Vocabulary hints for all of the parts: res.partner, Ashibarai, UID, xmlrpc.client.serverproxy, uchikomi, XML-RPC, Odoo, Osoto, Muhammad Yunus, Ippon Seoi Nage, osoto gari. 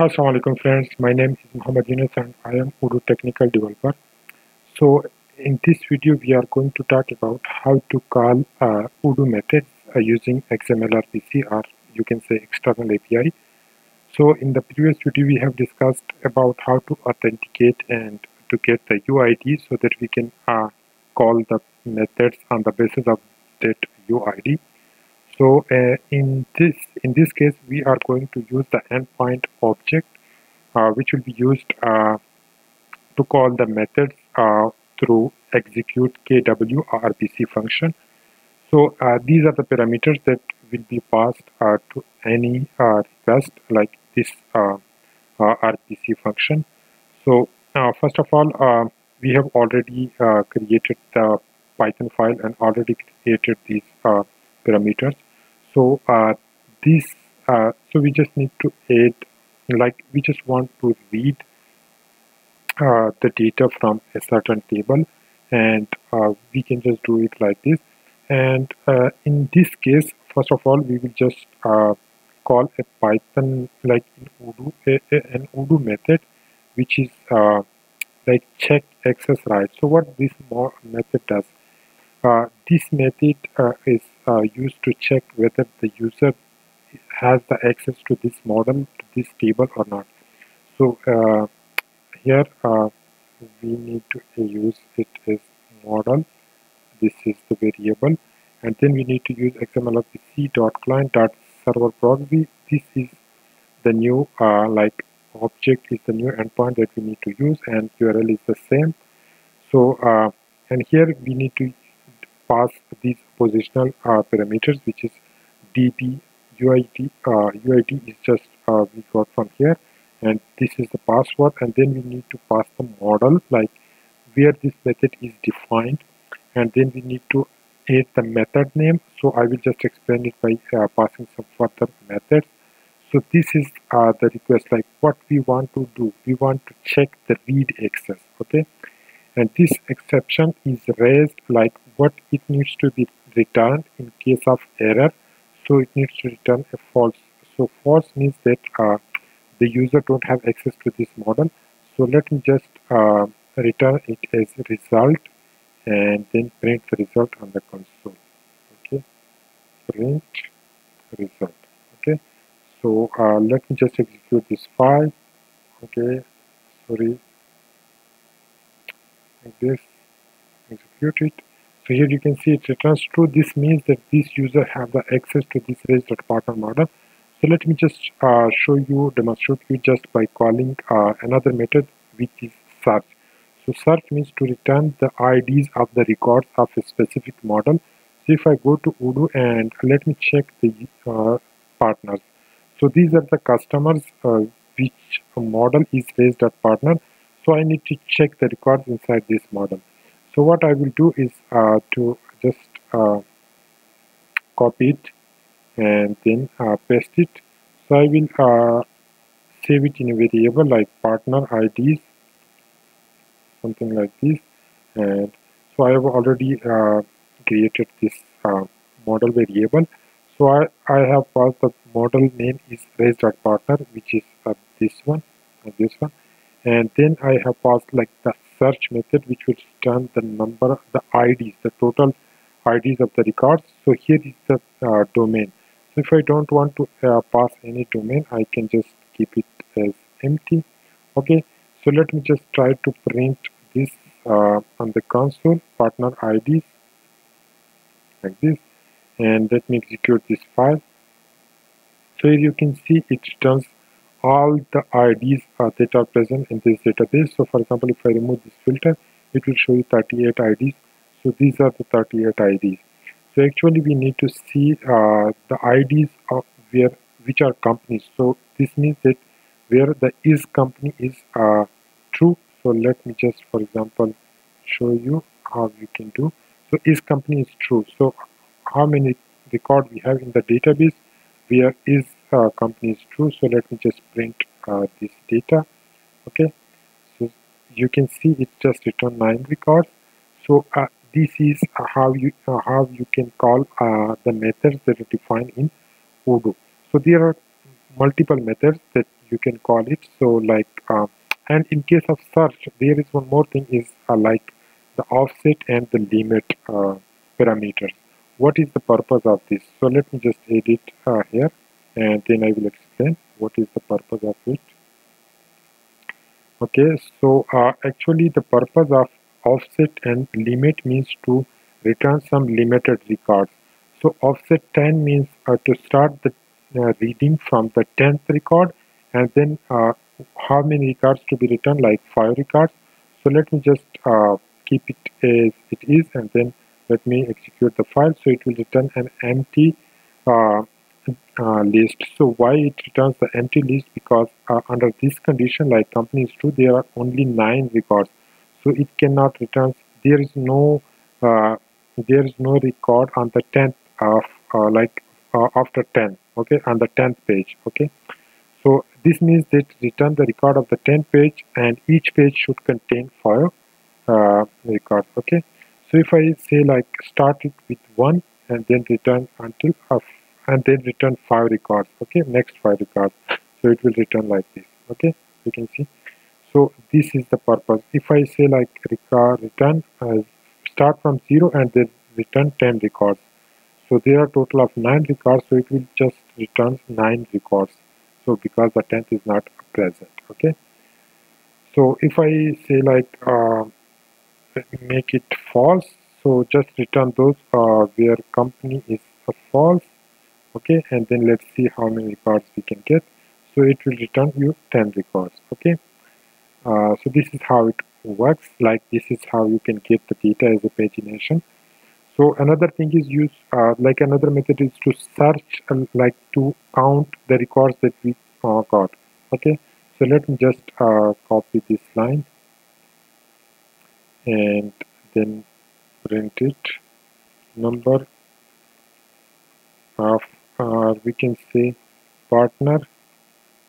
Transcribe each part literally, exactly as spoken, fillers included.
Assalamu alaikum friends, my name is Muhammad Yunus and I am Odoo technical developer. So in this video we are going to talk about how to call uh, Odoo methods uh, using X M L R P C, or you can say external A P I. So in the previous video we have discussed about how to authenticate and to get the U I D so that we can uh, call the methods on the basis of that U I D. So uh, in this in this case we are going to use the endpoint object uh, which will be used uh, to call the methods uh, through execute kwrpc function. So uh, these are the parameters that will be passed uh, to any uh, request like this uh, uh, R P C function. So uh, first of all uh, we have already uh, created the Python file and already created these uh, parameters. So uh, this uh, so we just need to add, like we just want to read uh, the data from a certain table, and uh, we can just do it like this. And uh, in this case, first of all, we will just uh, call a Python, like in Odoo, a, a, an Odoo method, which is uh, like check access right. So what this method does, uh, this method uh, is Uh, used to check whether the user has the access to this model, to this table or not. So uh, here uh, we need to use it as model. This is the variable, and then we need to use x m l r p c dot client dot server proxy. This is the new uh, like object is the new endpoint that we need to use, and U R L is the same. So uh, and here we need to pass these positional uh, parameters, which is D B U I D. Uh, U I D is just uh, we got from here, and this is the password, and then we need to pass the model, like where this method is defined, and then we need to add the method name. So I will just explain it by uh, passing some further methods. So this is uh, the request, like what we want to do. We want to check the read access, okay? And this exception is raised, like what it needs to be returned in case of error. So it needs to return a false. So false means that uh, the user don't have access to this model. So let me just uh, return it as a result, and then print the result on the console. Okay, print result. Okay, so uh, let me just execute this file. Okay, sorry, like this, execute it. So here you can see it returns true. This means that this user have the access to this res.partner model. So let me just uh, show you, demonstrate you just by calling uh, another method, which is search. So search means to return the I Ds of the records of a specific model. So if I go to Odoo and let me check the uh, partners. So these are the customers uh, which model is res.partner. So I need to check the records inside this model. So what I will do is uh, to just uh, copy it and then uh, paste it. So I will uh, save it in a variable like partner I Ds, something like this. And so I have already uh, created this uh, model variable. So I, I have passed the model name is res.partner, which is uh, this one and this one. And then I have passed like the search method, which will return the number, the I Ds, the total I Ds of the records. So here is the uh, domain. So if I don't want to uh, pass any domain, I can just keep it as empty. Okay, so let me just try to print this uh, on the console, partner I Ds, like this, and let me execute this file. So here you can see it returns all the I Ds uh, that are present in this database. So for example, if I remove this filter, it will show you thirty-eight I Ds. So these are the thirty-eight I Ds. So actually we need to see uh, the I Ds of where, which are companies. So this means that where the is company is uh, true. So let me just, for example, show you how you can do. So is company is true. So how many record we have in the database where is Uh, company is true. So let me just print uh, this data. Okay, so you can see it just returned nine records. So uh, this is uh, how you uh, how you can call uh, the methods that are defined in Odoo. So there are multiple methods that you can call it. So like uh, and in case of search, there is one more thing is uh, like the offset and the limit uh, parameters. What is the purpose of this? So let me just edit uh, here, and then I will explain what is the purpose of it. Okay, so uh, actually the purpose of offset and limit means to return some limited records. So offset ten means uh, to start the uh, reading from the tenth record, and then uh, how many records to be returned, like five records. So let me just uh, keep it as it is, and then let me execute the file. So it will return an empty uh, uh, list. So why it returns the empty list? Because uh, under this condition, like companies two, there are only nine records. So it cannot return. There is no uh, there is no record on the tenth of uh, like uh, after ten. Okay, on the tenth page. Okay. So this means that return the record of the tenth page, and each page should contain five uh, records. Okay. So if I say like start it with one and then return until half, and then return five records, okay, next five records. So it will return like this, okay, you can see. So this is the purpose. If I say like record return uh, start from zero and then return ten records. So there are total of nine records, so it will just return nine records. So because the tenth is not present, okay. So if I say like uh, make it false, so just return those uh, where company is a false, okay, and then let's see how many records we can get. So it will return you ten records, okay. Uh, so this is how it works. Like this is how you can get the data as a pagination. So another thing is use uh, like another method is to search and like to count the records that we uh, got, okay. So let me just uh, copy this line and then print it. Number of uh, we can say partner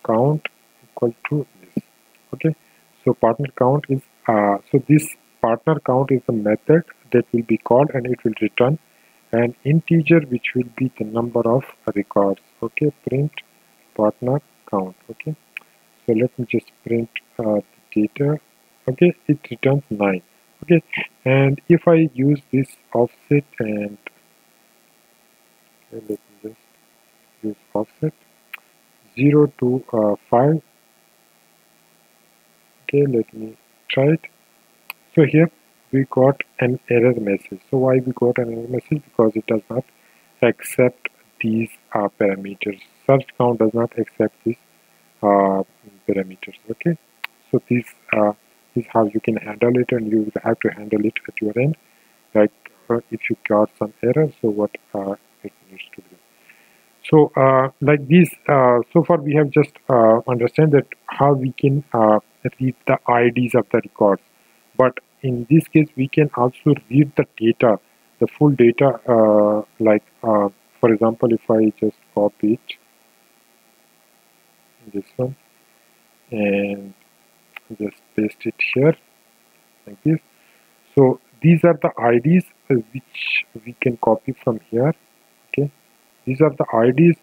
count equal to this, okay. So partner count is uh, so this partner count is the method that will be called, and it will return an integer which will be the number of records, okay. Print partner count, okay. So let me just print uh, the data, okay. It returns nine. Okay, and if I use this offset and let me just use offset zero to uh, five. Okay, let me try it. So here we got an error message. So why we got an error message? Because it does not accept these uh, parameters. Search count does not accept these uh, parameters. Okay, so these are. Uh, is how you can handle it, and you will have to handle it at your end, like uh, if you got some error, so what uh, it needs to do. So uh, like this uh, so far we have just uh, understand that how we can uh, read the I Ds of the records, but in this case we can also read the data, the full data, uh, like uh, for example if I just copy it, this one, and just paste it here like this. So these are the I Ds which we can copy from here, okay. These are the I Ds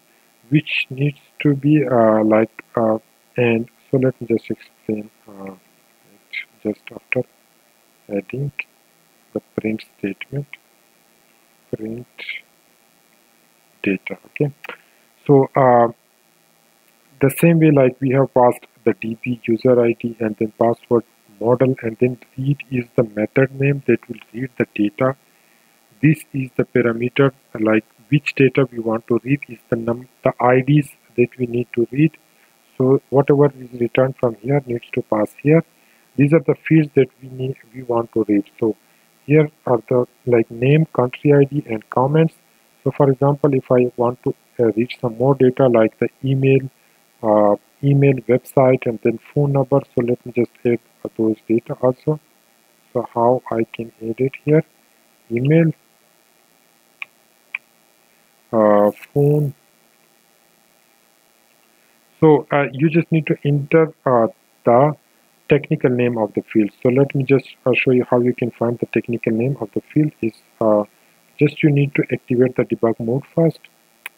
which needs to be uh, like uh, and so let me just explain uh, just after adding the print statement, print data, okay. So uh, the same way like we have passed the D B user I D and then password model, and then read is the method name that will read the data. This is the parameter, like which data we want to read is the num the I Ds that we need to read. So whatever is returned from here needs to pass here. These are the fields that we need we want to read. So here are the like name, country I D, and comments. So for example, if I want to uh, read some more data like the email, uh, email, website, and then phone number, so let me just add those data also. So how I can edit here, email, uh, phone. So uh, you just need to enter uh, the technical name of the field. So let me just uh, show you how you can find the technical name of the field. Is uh, just you need to activate the debug mode first,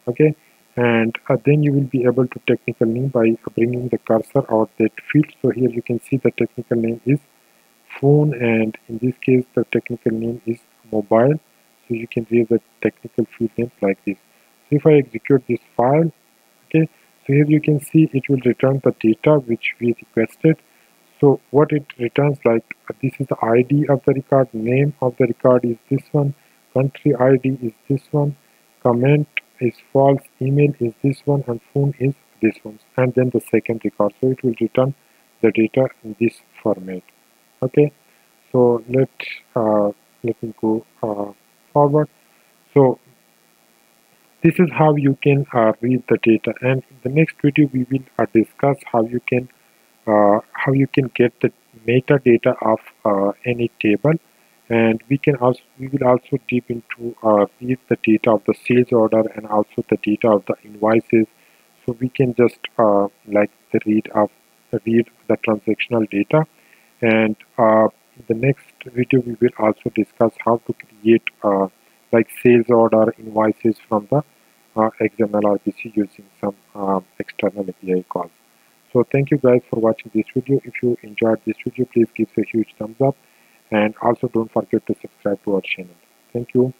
okay. and uh, then you will be able to technical name by bringing the cursor out that field. So here you can see the technical name is phone, and in this case the technical name is mobile. So you can raise the technical field names like this. So if I execute this file, okay, so here you can see it will return the data which we requested. So what it returns, like uh, this is the I D of the record, name of the record is this one, country I D is this one, comment is false, email is this one, and phone is this one, and then the second record. So it will return the data in this format. Okay, so let uh, let me go uh, forward. So this is how you can uh, read the data, and in the next video we will uh, discuss how you can uh, how you can get the metadata of uh, any table, and we can also we will also deep into uh, read the data of the sales order and also the data of the invoices. So we can just uh, like the read of read the transactional data. And uh, in the next video we will also discuss how to create uh, like sales order invoices from the uh, X M L R P C using some uh, external A P I calls. So thank you guys for watching this video. If you enjoyed this video, please give us a huge thumbs up, and also don't forget to subscribe to our channel. Thank you.